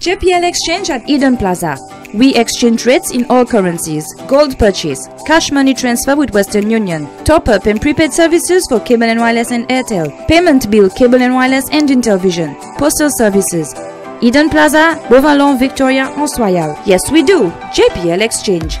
JPL Exchange at Eden Plaza. We exchange rates in all currencies, gold purchase, cash money transfer with Western Union, top-up and prepaid services for cable and wireless and Airtel, payment bill, cable and wireless and Intelvision, postal services. Eden Plaza, Bovalon, Victoria, and Soyal. Yes, we do. JPL Exchange.